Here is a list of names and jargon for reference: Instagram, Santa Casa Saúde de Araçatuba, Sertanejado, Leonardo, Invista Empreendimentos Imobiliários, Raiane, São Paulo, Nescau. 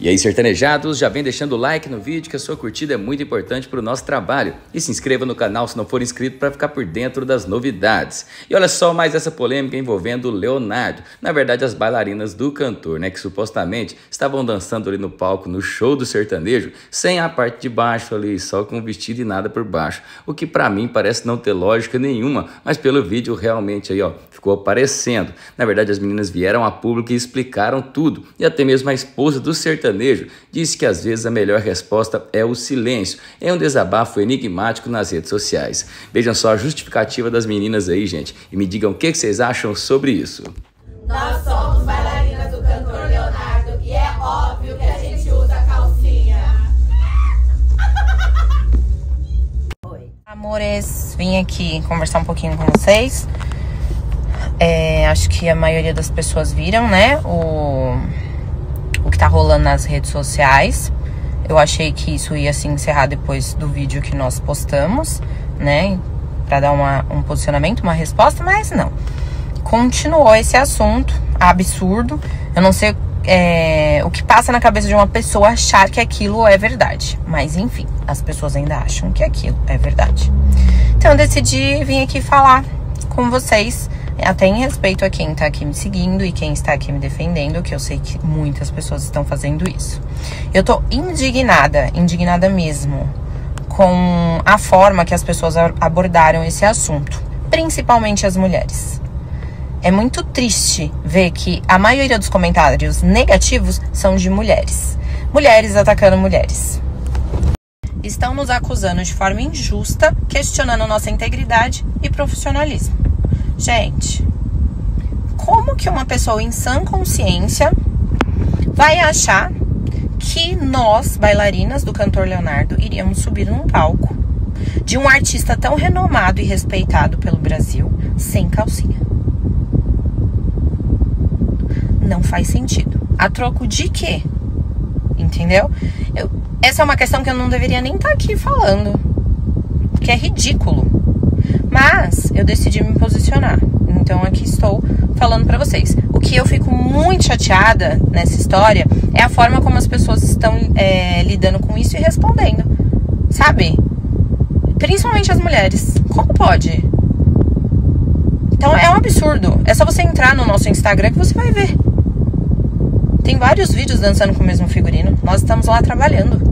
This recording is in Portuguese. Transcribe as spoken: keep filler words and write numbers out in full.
E aí, sertanejados, já vem deixando o like no vídeo, que a sua curtida é muito importante para o nosso trabalho. E se inscreva no canal se não for inscrito para ficar por dentro das novidades. E olha só mais essa polêmica envolvendo o Leonardo. Na verdade, as bailarinas do cantor, né, que supostamente estavam dançando ali no palco no show do sertanejo, sem a parte de baixo ali, só com o vestido e nada por baixo. O que para mim parece não ter lógica nenhuma, mas pelo vídeo realmente aí, ó, ficou aparecendo. Na verdade, as meninas vieram a público e explicaram tudo. E até mesmo a esposa do sertanejo sertanejo disse que às vezes a melhor resposta é o silêncio. É um desabafo enigmático nas redes sociais. Vejam só a justificativa das meninas aí, gente, e me digam o que vocês acham sobre isso. Nós somos bailarinas do cantor Leonardo e é óbvio que a gente usa calcinha. Oi. Amores, vim aqui conversar um pouquinho com vocês. É, acho que a maioria das pessoas viram, né, o... o que tá rolando nas redes sociais. Eu achei que isso ia se encerrar depois do vídeo que nós postamos, né, pra dar uma, um posicionamento, uma resposta, mas não. Continuou esse assunto absurdo. Eu não sei é, o que passa na cabeça de uma pessoa achar que aquilo é verdade, mas enfim, as pessoas ainda acham que aquilo é verdade. Então eu decidi vir aqui falar com vocês, até em respeito a quem tá aqui me seguindo e quem está aqui me defendendo, que eu sei que muitas pessoas estão fazendo isso. Eu tô indignada, indignada mesmo, com a forma que as pessoas abordaram esse assunto, principalmente as mulheres. É muito triste ver que a maioria dos comentários negativos são de mulheres. Mulheres atacando mulheres. Estão nos acusando de forma injusta, questionando nossa integridade e profissionalismo. Gente, como que uma pessoa em sã consciência vai achar que nós, bailarinas do cantor Leonardo, iríamos subir num palco de um artista tão renomado e respeitado pelo Brasil sem calcinha? Não faz sentido. A troco de quê? Entendeu? Eu, essa é uma questão que eu não deveria nem estar aqui falando, porque é ridículo. Mas eu decidi me posicionar, então aqui estou falando pra vocês. O que eu fico muito chateada nessa história é a forma como as pessoas estão é, lidando com isso e respondendo, sabe? Principalmente as mulheres. Como pode? Então é um absurdo. É só você entrar no nosso Instagram que você vai ver. Tem vários vídeos dançando com o mesmo figurino. Nós estamos lá trabalhando.